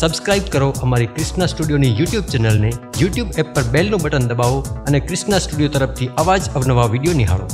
Subscribe करो हमारी Krishna studio नी यूट्यूब चैनल ने, यूट्यूब एप पर बेल नो बटन दबावो अने कृष्णा स्टूडियो तरफथी आवाज अवनवा वीडियो निहाळो।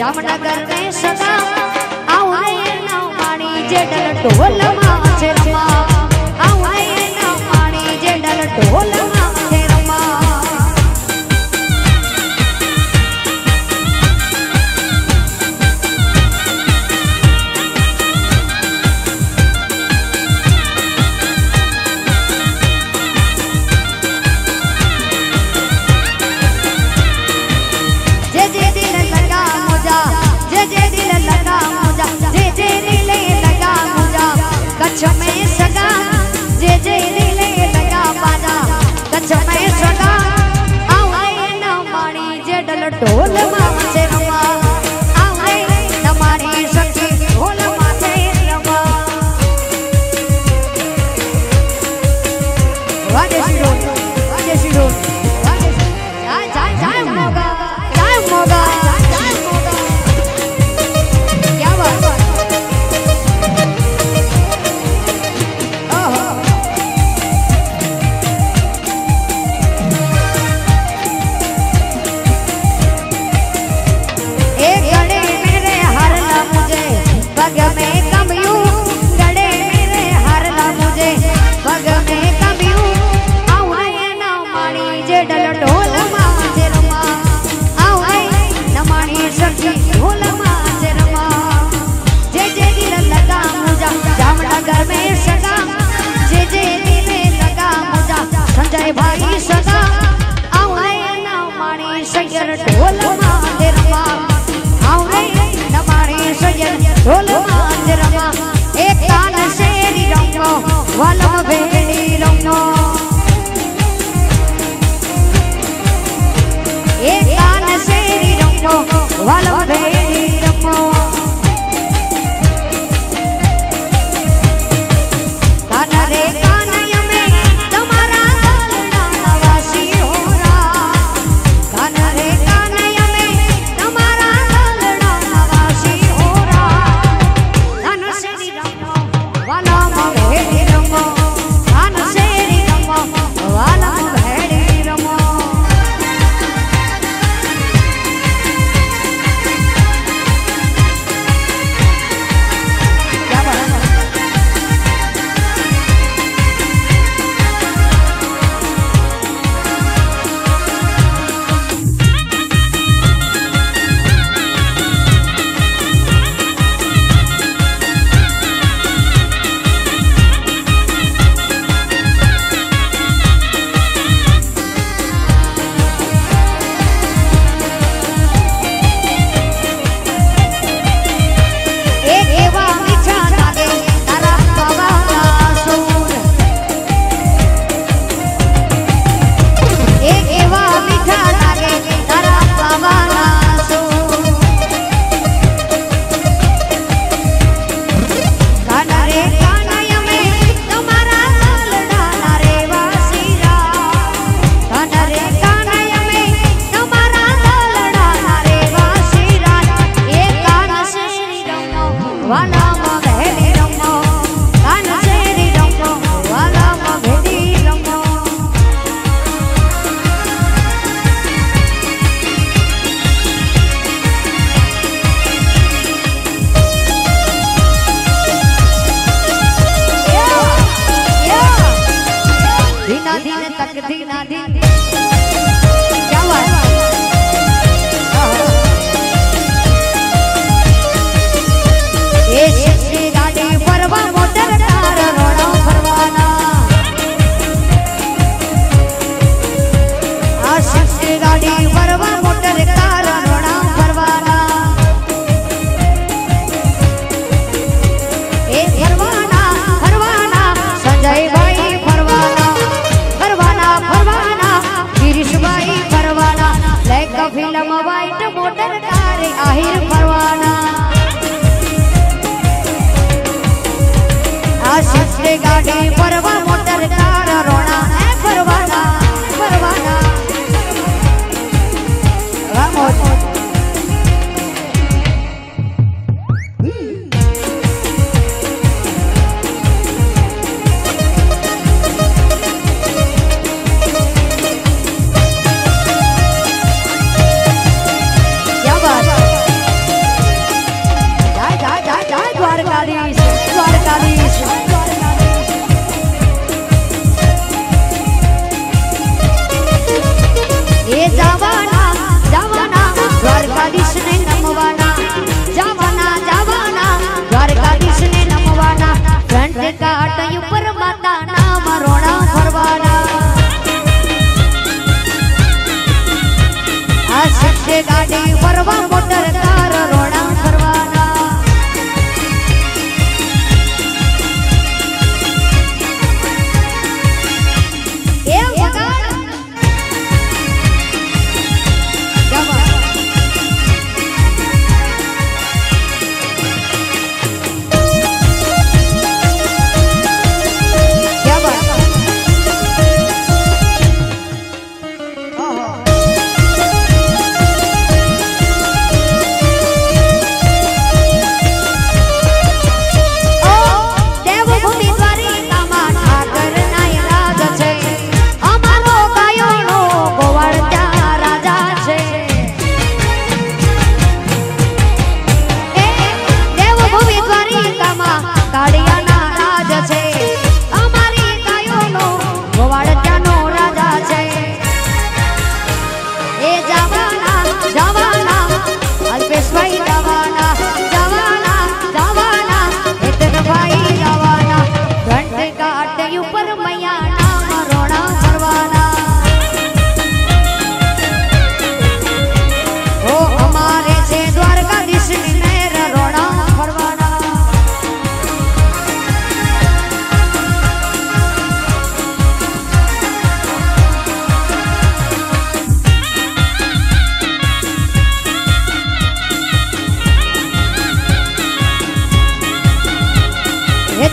જામનગર ને સગા આવને નામાણી જે ડલ ઢોલમાં છે રમા આવને નામાણી જે ડલ ઢોલમાં ढोल माथे रमा आवे नमारी सखी ढोल माथे रमा वाजे शिरो वाजे जाय जाय जाय मोगा जाय मोगा जाय मोगा क्या बात ओहो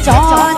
चाँद।